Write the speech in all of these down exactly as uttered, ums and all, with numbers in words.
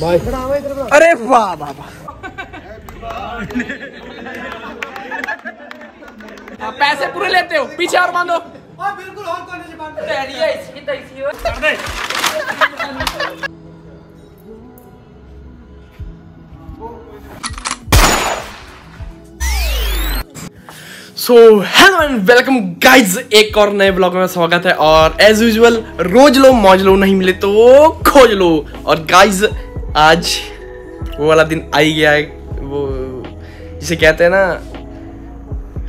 भाई अरे वाह बाबा पैसे पूरे लेते हो पीछे और बांधो बिल्कुल और करने से बांधो इसकी तो इसी हो so hello and welcome guys, एक और नए ब्लॉग में स्वागत है। और एज यूजुअल रोज लो मौज लो, नहीं मिले तो खोज लो। और गाइज आज वो वाला दिन आ ही गया है, वो जिसे कहते हैं ना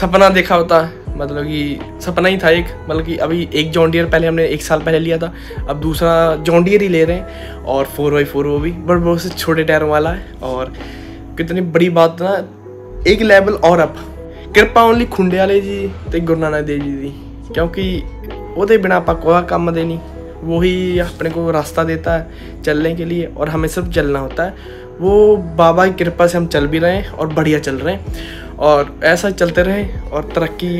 सपना देखा होता, मतलब कि सपना ही था एक, मतलब कि अभी एक जॉन डियर पहले हमने एक साल पहले लिया था, अब दूसरा जॉन डियर ही ले रहे हैं। और फोर बाई फोर वो भी बट बहुत से छोटे टायरों वाला है। और कितनी बड़ी बात ना, एक लेवल और अप कृपा ओनली खुंडे वाले जी ते गुरु नानक देव जी दी, क्योंकि वो बिना आप कोई काम दे नहीं, वही अपने को रास्ता देता है चलने के लिए और हमें सिर्फ चलना होता है। वो बाबा की कृपा से हम चल भी रहे हैं और बढ़िया चल रहे हैं, और ऐसा चलते रहे और तरक्की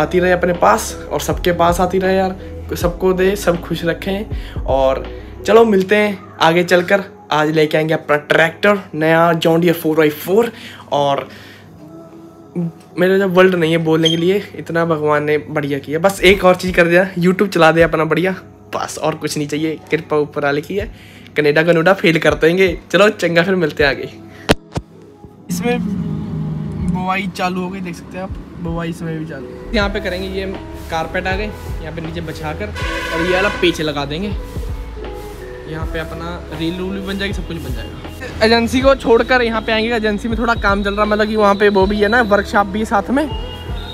आती रहे अपने पास और सबके पास आती रहे यार। सबको दे, सब खुश रखें। और चलो मिलते हैं आगे चलकर। आज लेके आएंगे अपना ट्रैक्टर, नया John Deere four by four. और मेरे जब वर्ल्ड नहीं है बोलने के लिए, इतना भगवान ने बढ़िया किया। बस एक और चीज़ कर दिया, यूट्यूब चला दिया अपना बढ़िया, बस और कुछ नहीं चाहिए। कृपा ऊपर वाले की है, कनेडा कनेडा फेल कर देंगे। चलो चंगा, फिर मिलते हैं आगे। इसमें बुवाई चालू हो गई, देख सकते हैं आप, बुवाई इसमें भी चालू। यहाँ पे करेंगे ये कारपेट आ गए, यहाँ पे नीचे बछा कर और ये वाला पेच लगा देंगे। यहाँ पे अपना रील रूल भी बन जाएगी, सब कुछ बन जाएगा। एजेंसी को छोड़कर यहाँ पे आएंगे, एजेंसी में थोड़ा काम चल रहा, मतलब कि वहाँ पे वो भी है ना, वर्कशॉप भी साथ में,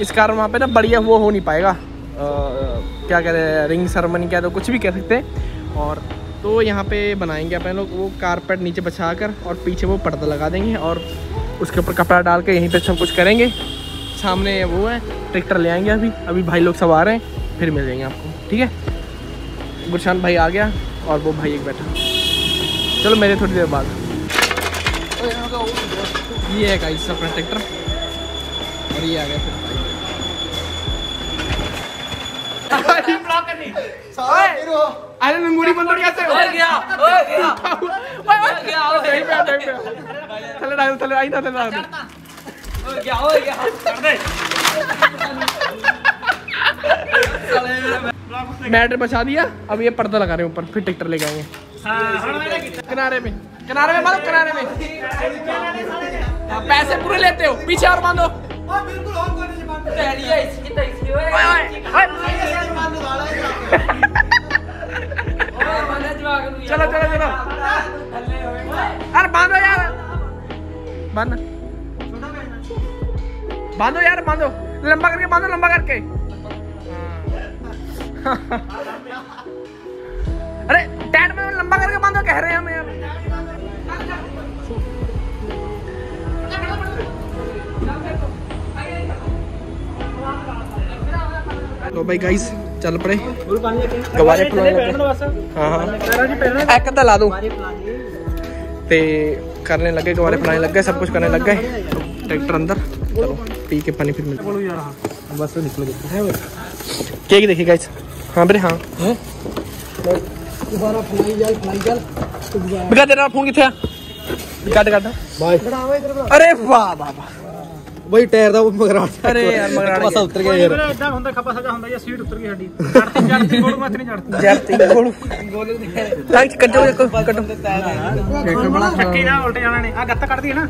इस कारण वहाँ पे ना बढ़िया वो हो नहीं पाएगा। आ, क्या कह रहे हैं, रिंग सरमनी क्या, तो कुछ भी कह सकते हैं। और तो यहाँ पे बनाएंगे अपने लोग वो कारपेट नीचे बछा कर और पीछे वो पर्दा लगा देंगे और उसके ऊपर कपड़ा डाल के यहीं पे सब कुछ करेंगे। सामने वो है, ट्रैक्टर ले आएंगे अभी अभी भाई लोग सब आ रहे हैं, फिर मिल जाएंगे आपको, ठीक है। गुरशान भाई आ गया और वो भाई एक बैठा, चलो मेरे थोड़ी देर बाद। ये है गाइस अपना ट्रैक्टर और ये आ गया फिर भाई। अरे मेमोरी बंद हो कैसे हो गया, हो गया हो गया हो गया चले डाल चले आई ना चले डाल हो गया हो गया कर दे बैटरी बचा दिया। अब ये पर्दा लगा रहे हैं ऊपर, फिर ट्रैक्टर ले जाएंगे। हां किनारे में, किनारे में मतलब किनारे में पैसे पूरे लेते हो पीछे और बांधो बिल्कुल और कोने से बांधो तैयारी इसकी तैसी हो। चलो चलो चलो अरे बांधो यार, बांधो बांधो यार, बांधो लंबा करके बांधो, लंबा करके। अरे टैट में लंबा करके बांधो कह रहे हैं हम यार। तो भाई गाइस चल पड़े, गवारे पहना ला दूं ते करने लगे, गवारे पहनाने लग गए, सब कुछ करने लग गए। ट्रैक्टर अंदर चलो पी के पानी फिर मिलते, बस निकलो केक देखिए गाइस। हाँ बरे हाँ बिका तेरा फोन किथे कट कट। अरे वाह बाबा वही टायर दा मगराड़। अरे यार मगराड़ बस उतर गया यार, इदा हुंदा खपा सजा हुंदा या सीट उतर गई हड्डी चढ़ती चढ़ती गोल मत नहीं चढ़ती चढ़ती गोल गोल टाइट कटो कटो ट्रैक्टर बड़ा छक्की ना उल्टे जाना ने आ गत्ता काटदी है ना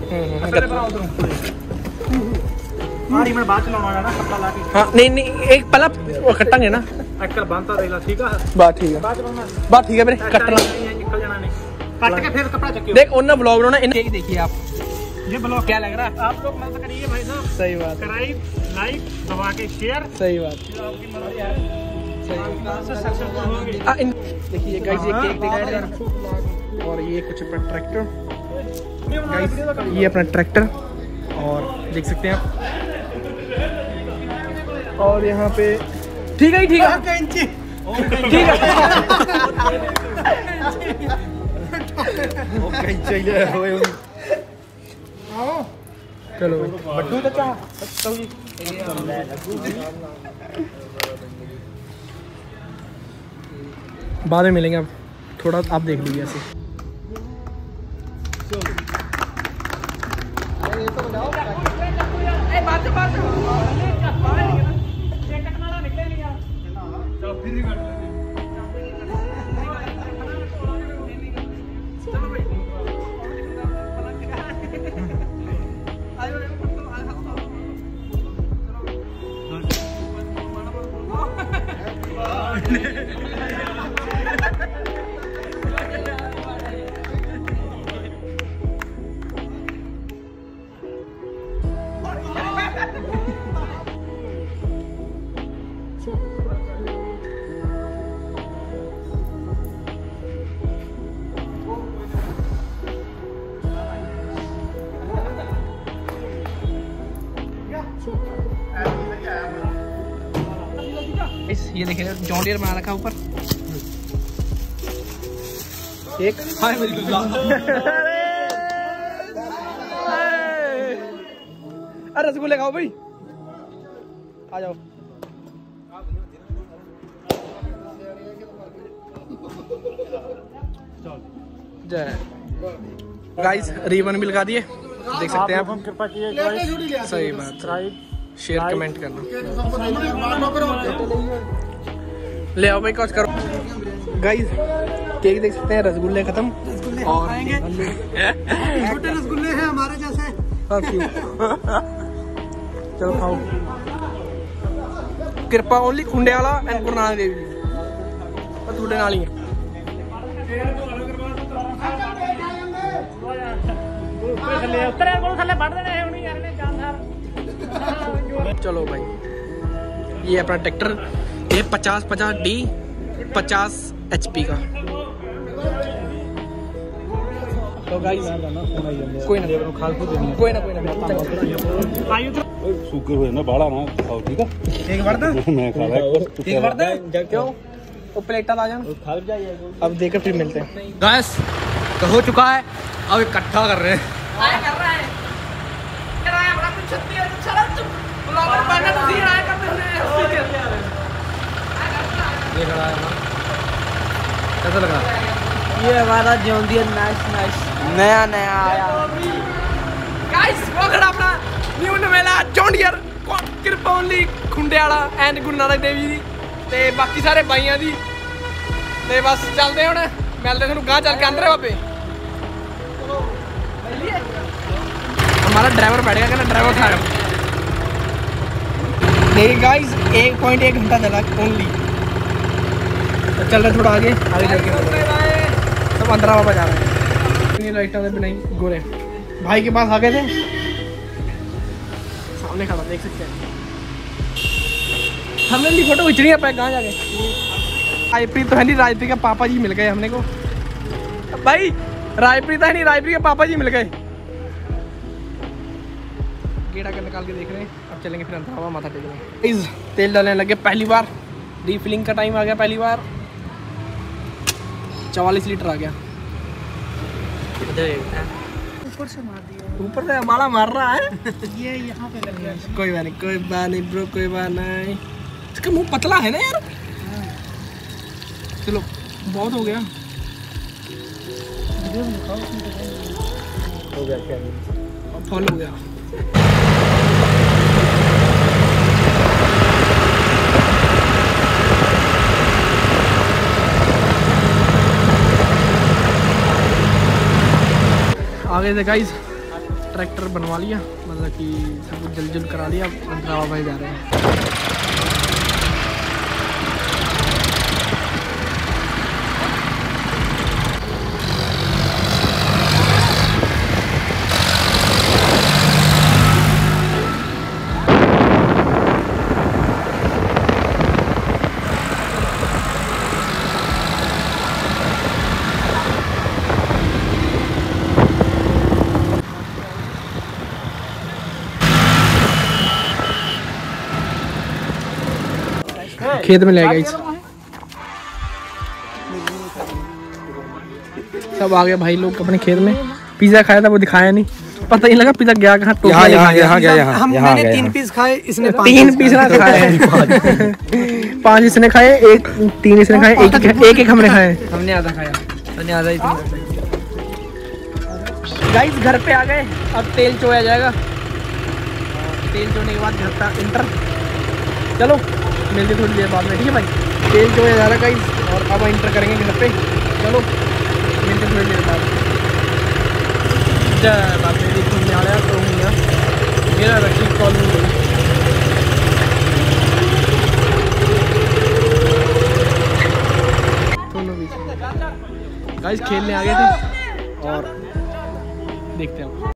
गत्ता पर उधर मारी में बात चलाना ना कपड़ा लाके। हां नहीं नहीं एक पला कटांगे ना अक्कल बांधता रहेगा, ठीक है बात ठीक है बात ठीक है मेरे कटना निकल जाना ने काट के फिर कपड़ा चक्की देख ओना ब्लॉग बनाना। ये देखिए आप ये ब्लॉग क्या लग रहा है, आप लोग मदद करिए भाई साहब, सही बात कराइब लाइक दबा के शेयर, सही बात आपकी मदद यार सही सक्सेसफुल होगी। देखिए गाइस ये केक दिखा रहे हैं और ये कुछ अपना ट्रैक्टर गाइस, ये अपना ट्रैक्टर और देख सकते हैं आप। और यहाँ पे ठीक है ठीक है ठीक है ओके चाहिए होए चलो बट्टू चाचा बट्टू जी बाद में मिलेंगे, आप थोड़ा आप देख लीजिए ऐसे। ये देखिए जॉन डियर बना रखा है ऊपर एक। हाँ अरे रसगुल्ले खाओ भाई, आ जाओ। गाइस रिबन भी लगा दिए, देख सकते हैं आप। कृपा कीजिए सही बात, शेयर कमेंट करना। ले आओ भाई कुछ करो। गाइस केक देख सकते हैं, रसगुल्ले खत्म और छोटे रसगुल्ले हैं हमारे जैसे। चलो खाओ। कृपा ओनली खुंडे वाला एंड गुरु नानक देव जी पर थोड़े नाल ही है। चलो भाई ये अपना ट्रैक्टर ये पचास पचास डी पचास एच पी का। तो गाइस कोई ना कोई ना कोई ना शुगर हुए ना बाड़ा ना खाओ ठीक है। एक वर्दा मैं खा रहा है, एक वर्दा क्यों वो प्लेटा ला जान खा जाइए। अब देखकर फिर मिलते हैं। गाइस तो हो चुका है, अब इकट्ठा कर रहे हैं कर रहा है ये खड़ा है। कैसा लगा ये हमारा जॉन डियर? नाइस नाइस, नया नया आया। गाइस वो खड़ा अपना न्यू नवेला जॉन डियर कृपा ओनली खुंडे वाला एंड गुरु नानक देव जी ते बाकी सारे भाइयां दी। ते बस चलदे हुण मिलदे तुहानूं गांह चल के अंदर वापे। हमारा ड्राइवर बैठ गया, कहना ड्राइवर खा रहा। नहीं गाइस एक पॉइंट एक घंटा चला ओनली। चल रहा थोड़ा आगे आगे जाके सब अंदर वापस जा रहे हैं। इतनी लाइट आने भी नहीं। गोरे भाई के पास आ गए थे, सामने खड़ा देख सकते हैं। हमने भी फोटो खींचनी है कहाँ जाके। रायप्री तो है नहीं, रायप्री का पापा जी मिल गए हमने को। भाई रायप्री तो है नहीं, रायप्री के पापा जी मिल गए। गेड़ा कर निकाल के देख रहे हैं। अब चलेंगे फिर अंदर माथा टेक रहे हैं। तेल डालने लगे, पहली बार रिफिलिंग का टाइम आ गया। पहली बार चवालीस लीटर आ गया। ऊपर से मार दिया, ऊपर से हमारा मार रहा है। ये यहाँ पे लग गया। कोई बात नहीं कोई बात नहीं ब्रो, कोई बात नहीं। इसका मुंह पतला है ना यार। चलो बहुत हो गया, हो गया क्या अब फॉल हो गया। आगे से गाइस ट्रैक्टर बनवा लिया, मतलब कि सब कुछ जल्द जल्द करा लिया। अंदर भाई जा रहे खेत में ले गए सब। आ गए भाई लोग अपने खेत में। पिज्जा खाया था वो दिखाया नहीं, पता ही लगा पिज्जा गया कहाँ। यहाँ यहाँ यहाँ गया। हमने तीन पीस खाए, इसने तीन पीस ना खाए, पांच इसने खाए, एक तीन इसने खाए, एक एक एक हमने खाए। हमने आधा खाया, हमने आधा ही। गाइस घर पे आ गए, अब तेल चोया जाएगा। तेल जोड़ने के बाद करता इंटर। चलो मिलते थोड़ी देर बाद में, ठीक है भाई। तेल जो है ज़्यादा गाइस, और अब इंटर करेंगे घर पे। चलो मिलते थोड़ी देर बाद। जय बाप रे, घूमने आ रहा तो हूँ मेरा रखी कॉलोनी। गाइस खेलने आ गए थे और देखते हैं।